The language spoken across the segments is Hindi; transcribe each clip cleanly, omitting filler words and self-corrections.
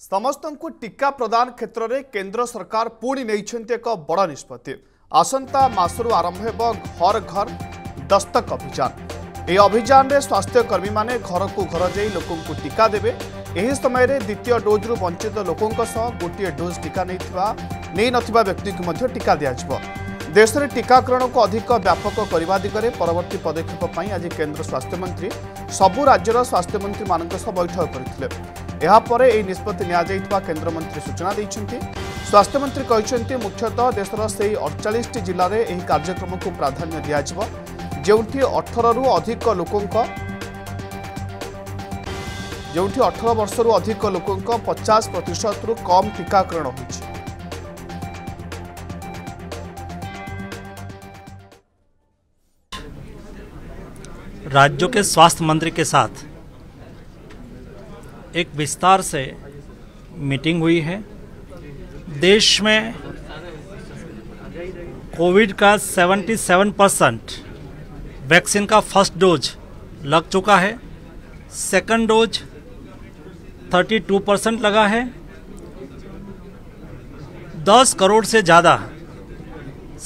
समस्तंकु टीका प्रदान क्षेत्र में केंद्र सरकार पुणी नेइछन्ते एक बड़ निष्पत्ति। आसंता मासरू आरंभ हेबो घर घर दस्तक अभियान। यह अभियान में स्वास्थ्यकर्मी माने घर को घर जाई लोकंकु टीका देबे। यही समय द्वितीय डोज्रु वंचित लोकंक सह गोटे डोज टीका नहीं नथिबा व्यक्ति को मध्य टीका दियाजिवो। देश में टीकाकरण को अधिक व्यापक करने दिगरे परवर्ती पदक्षेप पई आज केन्द्र स्वास्थ्य मंत्री सबु राज्यर स्वास्थ्य मंत्री मानक सह बैठक करथिले। यापर यह निष्पत्ति केन्द्रमंत्री सूचना देते। स्वास्थ्य मंत्री कहते मुख्यतः देशर से 48 जिले में यह कार्यक्रम को प्राधान्य दिज्व जो 18 वर्ष रु अधिक लोक 50% रु कम टीकाकरण हो। राज्यों के स्वास्थ्य मंत्री के साथ एक विस्तार से मीटिंग हुई है। देश में कोविड का 77% वैक्सीन का फर्स्ट डोज लग चुका है, सेकंड डोज 32% लगा है। 10 करोड़ से ज़्यादा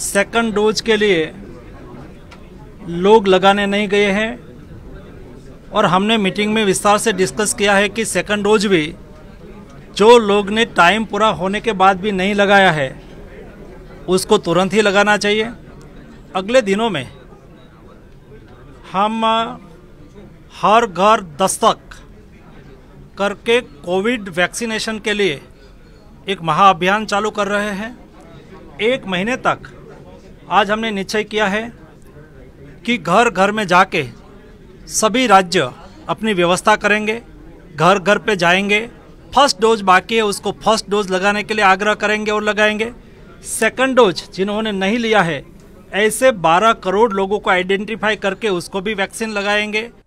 सेकंड डोज के लिए लोग लगाने नहीं गए हैं और हमने मीटिंग में विस्तार से डिस्कस किया है कि सेकंड डोज भी जो लोग ने टाइम पूरा होने के बाद भी नहीं लगाया है उसको तुरंत ही लगाना चाहिए। अगले दिनों में हम हर घर दस्तक करके कोविड वैक्सीनेशन के लिए एक महाअभियान चालू कर रहे हैं। 1 महीने तक आज हमने निश्चय किया है कि घर घर में जाके सभी राज्य अपनी व्यवस्था करेंगे, घर घर पे जाएंगे। फर्स्ट डोज बाकी है उसको फर्स्ट डोज लगाने के लिए आग्रह करेंगे और लगाएंगे। सेकंड डोज जिन्होंने नहीं लिया है ऐसे 12 करोड़ लोगों को आइडेंटिफाई करके उसको भी वैक्सीन लगाएंगे।